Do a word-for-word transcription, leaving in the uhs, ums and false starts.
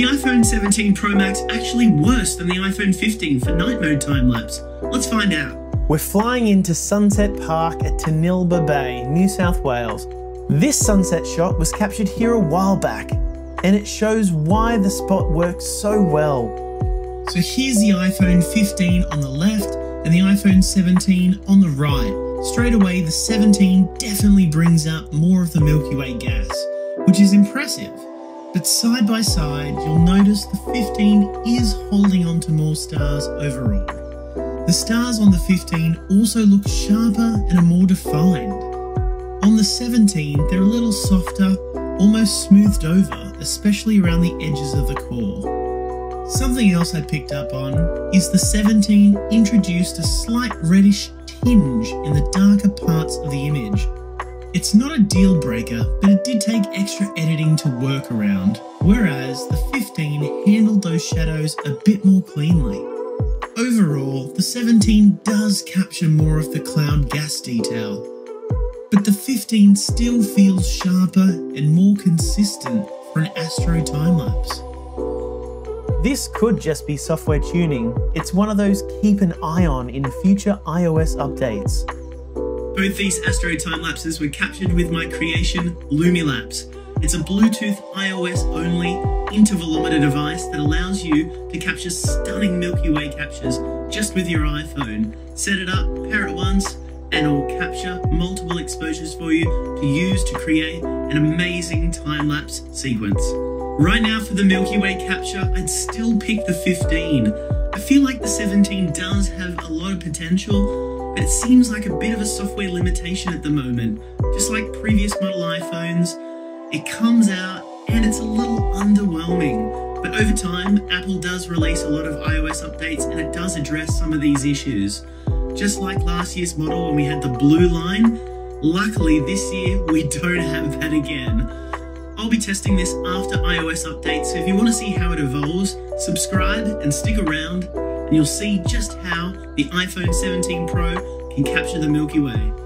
the iPhone seventeen Pro Max actually worse than the iPhone fifteen for night mode time-lapse? Let's find out. We're flying into Sunset Park at Tanilba Bay, New South Wales. This sunset shot was captured here a while back, and it shows why the spot works so well. So here's the iPhone fifteen on the left and the iPhone seventeen on the right. Straight away, the seventeen definitely brings up more of the Milky Way gas, which is impressive. But side by side, you'll notice the fifteen is holding on to more stars overall. The stars on the fifteen also look sharper and are more defined. On the seventeen, they're a little softer, almost smoothed over, especially around the edges of the core. Something else I picked up on is the seventeen introduced a slight reddish tinge in the darker parts of the image. It's not a deal breaker, but it did take extra editing to work around, whereas the fifteen handled those shadows a bit more cleanly. Overall, the seventeen does capture more of the cloud gas detail, but the fifteen still feels sharper and more consistent for an astro time-lapse. This could just be software tuning. It's one of those keep an eye on in future iOS updates. Both these astro time-lapses were captured with my creation, LumiLapse. It's a Bluetooth iOS-only intervalometer device that allows you to capture stunning Milky Way captures just with your iPhone. Set it up, pair it once, and it'll capture multiple exposures for you to use to create an amazing time-lapse sequence. Right now for the Milky Way capture, I'd still pick the fifteen. I feel like the seventeen does have a lot of potential, but it seems like a bit of a software limitation at the moment. Just like previous model iPhones, it comes out and it's a little underwhelming. But over time, Apple does release a lot of iOS updates and it does address some of these issues. Just like last year's model when we had the blue line, luckily this year we don't have that again. I'll be testing this after iOS updates, so if you want to see how it evolves, subscribe and stick around, and you'll see just how the iPhone seventeen Pro can capture the Milky Way.